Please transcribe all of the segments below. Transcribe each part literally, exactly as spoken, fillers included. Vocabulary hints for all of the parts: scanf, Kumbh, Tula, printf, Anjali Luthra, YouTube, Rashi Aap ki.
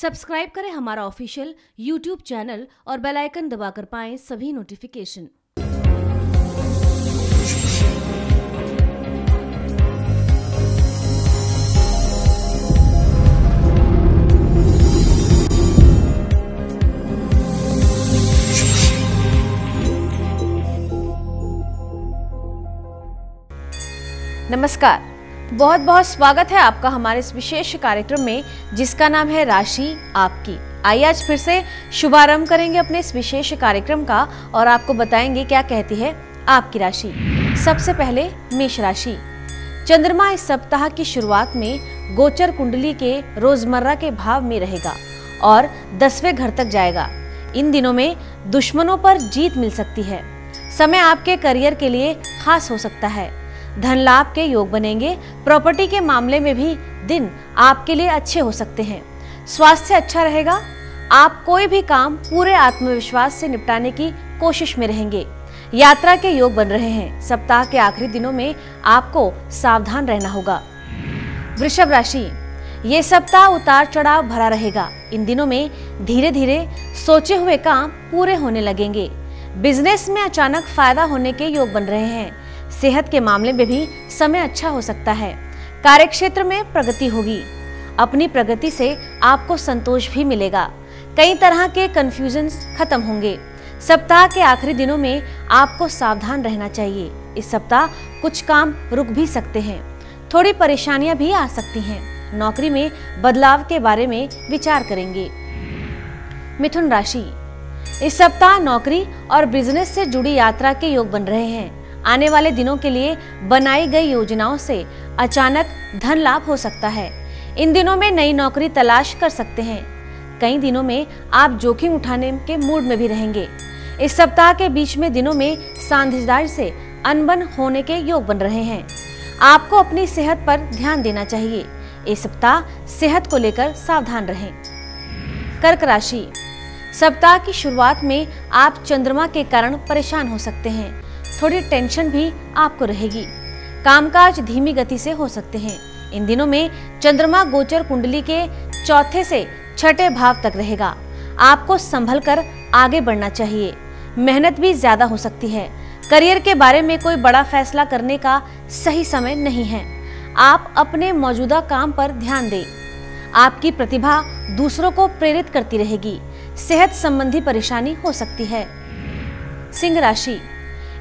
Subscribe करें हमारा official YouTube channel और बेल आइकन दबाकर पाएं सभी नोटिफिकेशन। नमस्कार, बहुत बहुत स्वागत है आपका हमारे इस विशेष कार्यक्रम में जिसका नाम है राशि आपकी। आइए आज फिर से शुभारंभ करेंगे अपने इस विशेष कार्यक्रम का और आपको बताएंगे क्या कहती है आपकी राशि। सबसे पहले मेष राशि। चंद्रमा इस सप्ताह की शुरुआत में गोचर कुंडली के रोजमर्रा के भाव में रहेगा और दसवें घर तक जाएगा। इन दिनों में दुश्मनों पर जीत मिल सकती है। समय आपके करियर के लिए खास हो सकता है। धन लाभ के योग बनेंगे। प्रॉपर्टी के मामले में भी दिन आपके लिए अच्छे हो सकते हैं। स्वास्थ्य अच्छा रहेगा। आप कोई भी काम पूरे आत्मविश्वास से निपटाने की कोशिश में रहेंगे। यात्रा के योग बन रहे हैं। सप्ताह के आखिरी दिनों में आपको सावधान रहना होगा। वृषभ राशि। ये सप्ताह उतार चढ़ाव भरा रहेगा। इन दिनों में धीरे धीरे सोचे हुए काम पूरे होने लगेंगे। बिजनेस में अचानक फायदा होने के योग बन रहे हैं। सेहत के मामले में भी समय अच्छा हो सकता है। कार्यक्षेत्र में प्रगति होगी। अपनी प्रगति से आपको संतोष भी मिलेगा। कई तरह के कन्फ्यूजन्स खत्म होंगे। सप्ताह के आखिरी दिनों में आपको सावधान रहना चाहिए। इस सप्ताह कुछ काम रुक भी सकते हैं। थोड़ी परेशानियां भी आ सकती हैं। नौकरी में बदलाव के बारे में विचार करेंगे। मिथुन राशि। इस सप्ताह नौकरी और बिजनेस से जुड़ी यात्रा के योग बन रहे हैं। आने वाले दिनों के लिए बनाई गई योजनाओं से अचानक धन लाभ हो सकता है। इन दिनों में नई नौकरी तलाश कर सकते हैं। कई दिनों में आप जोखिम उठाने के मूड में भी रहेंगे। इस सप्ताह के बीच में दिनों में सांझेदार से अनबन होने के योग बन रहे हैं। आपको अपनी सेहत पर ध्यान देना चाहिए। इस सप्ताह सेहत को लेकर सावधान रहें। कर्क राशि। सप्ताह की शुरुआत में आप चंद्रमा के कारण परेशान हो सकते हैं। थोड़ी टेंशन भी आपको रहेगी। कामकाज धीमी गति से हो सकते हैं। इन दिनों में चंद्रमा गोचर कुंडली के चौथे से छठे भाव तक रहेगा। आपको संभल कर आगे बढ़ना चाहिए। मेहनत भी ज्यादा हो सकती है। करियर के बारे में कोई बड़ा फैसला करने का सही समय नहीं है। आप अपने मौजूदा काम पर ध्यान दें। आपकी प्रतिभा दूसरों को प्रेरित करती रहेगी। सेहत संबंधी परेशानी हो सकती है। सिंह राशि।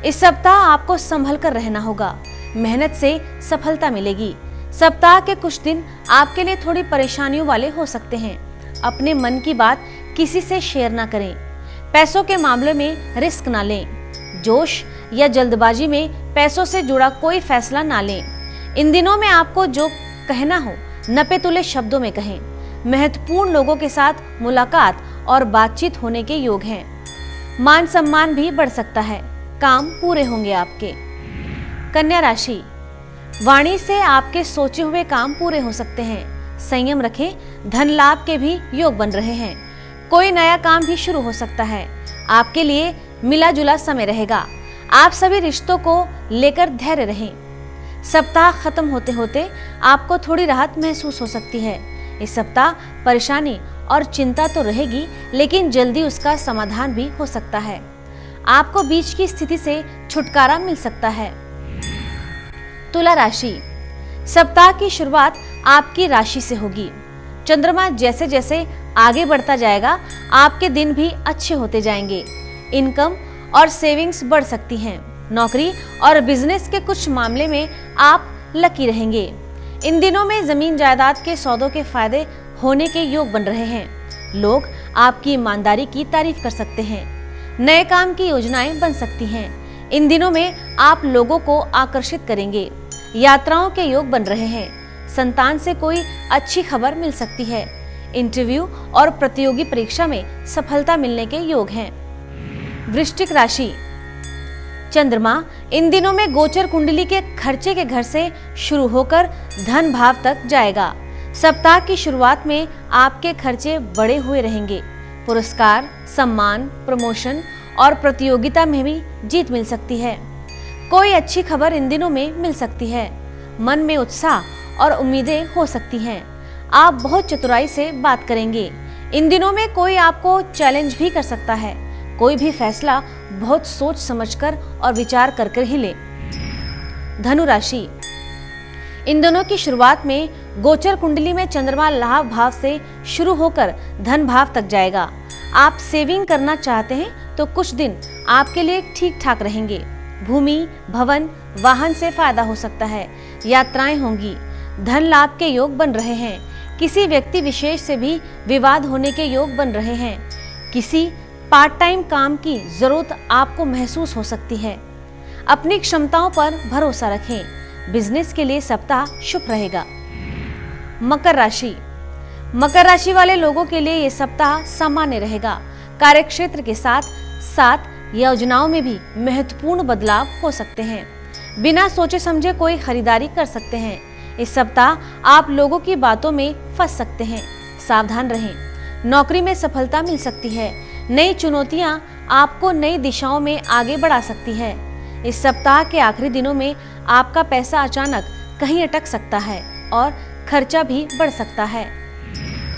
इस सप्ताह आपको संभल कर रहना होगा। मेहनत से सफलता मिलेगी। सप्ताह के कुछ दिन आपके लिए थोड़ी परेशानियों वाले हो सकते हैं। अपने मन की बात किसी से शेयर ना करें। पैसों के मामले में रिस्क ना लें। जोश या जल्दबाजी में पैसों से जुड़ा कोई फैसला ना लें। इन दिनों में आपको जो कहना हो नपे तुले शब्दों में कहें। महत्वपूर्ण लोगों के साथ मुलाकात और बातचीत होने के योग हैं। मान सम्मान भी बढ़ सकता है। काम पूरे होंगे आपके। कन्या राशि। वाणी से आपके सोचे हुए काम पूरे हो सकते हैं। संयम रखें। धन लाभ के भी योग बन रहे हैं। कोई नया काम भी शुरू हो सकता है। आपके लिए मिला जुला समय रहेगा। आप सभी रिश्तों को लेकर धैर्य रहें। सप्ताह खत्म होते होते आपको थोड़ी राहत महसूस हो सकती है। इस सप्ताह परेशानी और चिंता तो रहेगी, लेकिन जल्दी उसका समाधान भी हो सकता है। आपको बीच की स्थिति से छुटकारा मिल सकता है। तुला राशि। सप्ताह की शुरुआत आपकी राशि से होगी। चंद्रमा जैसे जैसे आगे बढ़ता जाएगा आपके दिन भी अच्छे होते जाएंगे। इनकम और सेविंग्स बढ़ सकती हैं। नौकरी और बिजनेस के कुछ मामले में आप लकी रहेंगे। इन दिनों में जमीन जायदाद के सौदों के फायदे होने के योग बन रहे हैं। लोग आपकी ईमानदारी की तारीफ कर सकते हैं। नए काम की योजनाएं बन सकती हैं। इन दिनों में आप लोगों को आकर्षित करेंगे। यात्राओं के योग बन रहे हैं। संतान से कोई अच्छी खबर मिल सकती है। इंटरव्यू और प्रतियोगी परीक्षा में सफलता मिलने के योग हैं। वृश्चिक राशि। चंद्रमा इन दिनों में गोचर कुंडली के खर्चे के घर से शुरू होकर धन भाव तक जाएगा। सप्ताह की शुरुआत में आपके खर्चे बढ़े हुए रहेंगे। पुरस्कार, सम्मान, प्रमोशन और प्रतियोगिता में भी जीत मिल सकती है। कोई अच्छी खबर इन दिनों में मिल सकती है। मन में उत्साह और उम्मीदें हो सकती हैं। आप बहुत चतुराई से बात करेंगे। इन दिनों में कोई आपको चैलेंज भी कर सकता है। कोई भी फैसला बहुत सोच समझकर और विचार करके ही ले। धनु राशि, इन दिनों की शुरुआत में गोचर कुंडली में चंद्रमा लाभ भाव से शुरू होकर धन भाव तक जाएगा। आप सेविंग करना चाहते हैं तो कुछ दिन आपके लिए ठीक ठाक रहेंगे। भूमि, भवन, वाहन से फायदा हो सकता है। यात्राएं होंगी। धन लाभ के योग बन रहे हैं। किसी व्यक्ति विशेष से भी विवाद होने के योग बन रहे हैं। किसी पार्ट टाइम काम की जरूरत आपको महसूस हो सकती है। अपनी क्षमताओं पर भरोसा रखें। बिजनेस के लिए सप्ताह शुभ रहेगा। मकर राशि, मकर राशि वाले लोगों के लिए ये सप्ताह सामान्य रहेगा। कार्यक्षेत्र के साथ साथ योजनाओं में भी महत्वपूर्ण बदलाव हो सकते हैं। बिना सोचे समझे कोई खरीदारी कर सकते हैं। इस सप्ताह आप लोगों की बातों में फंस सकते हैं। सावधान रहें। नौकरी में सफलता मिल सकती है। नई चुनौतियां आपको नई दिशाओं में आगे बढ़ा सकती है। इस सप्ताह के आखिरी दिनों में आपका पैसा अचानक कहीं अटक सकता है और खर्चा भी बढ़ सकता है।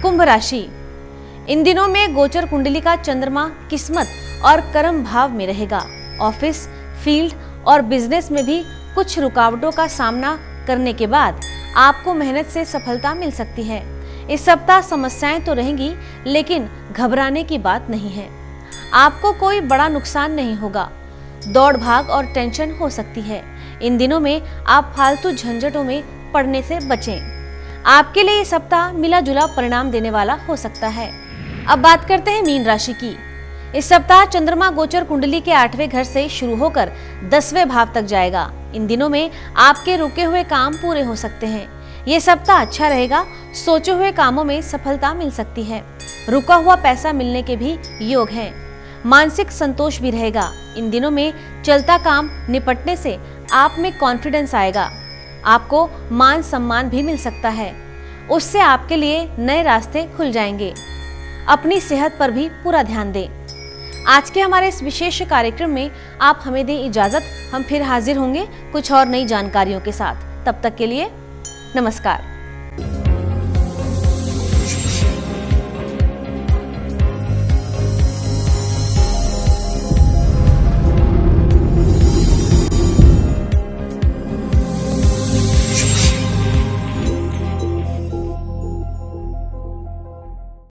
कुंभ राशि, इन दिनों में गोचर कुंडली का चंद्रमा किस्मत और कर्म भाव में रहेगा। ऑफिस, फील्ड और बिजनेस में भी कुछ रुकावटों का सामना करने के बाद आपको मेहनत से सफलता मिल सकती है। इस सप्ताह समस्याएं तो रहेंगी, लेकिन घबराने की बात नहीं है। आपको कोई बड़ा नुकसान नहीं होगा। दौड़ भाग और टेंशन हो सकती है। इन दिनों में आप फालतू झंझटों में पड़ने से बचें। आपके लिए ये सप्ताह मिला जुला परिणाम देने वाला हो सकता है। अब बात करते हैं मीन राशि की। इस सप्ताह चंद्रमा गोचर कुंडली के आठवें घर से शुरू होकर दसवें भाव तक जाएगा। इन दिनों में आपके रुके हुए काम पूरे हो सकते हैं। ये सप्ताह अच्छा रहेगा। सोचे हुए कामों में सफलता मिल सकती है। रुका हुआ पैसा मिलने के भी योग है। मानसिक संतोष भी रहेगा। इन दिनों में चलता काम निपटने से आप में कॉन्फिडेंस आएगा। आपको मान सम्मान भी मिल सकता है। उससे आपके लिए नए रास्ते खुल जाएंगे। अपनी सेहत पर भी पूरा ध्यान दें। आज के हमारे इस विशेष कार्यक्रम में आप हमें दें इजाजत। हम फिर हाजिर होंगे कुछ और नई जानकारियों के साथ। तब तक के लिए नमस्कार।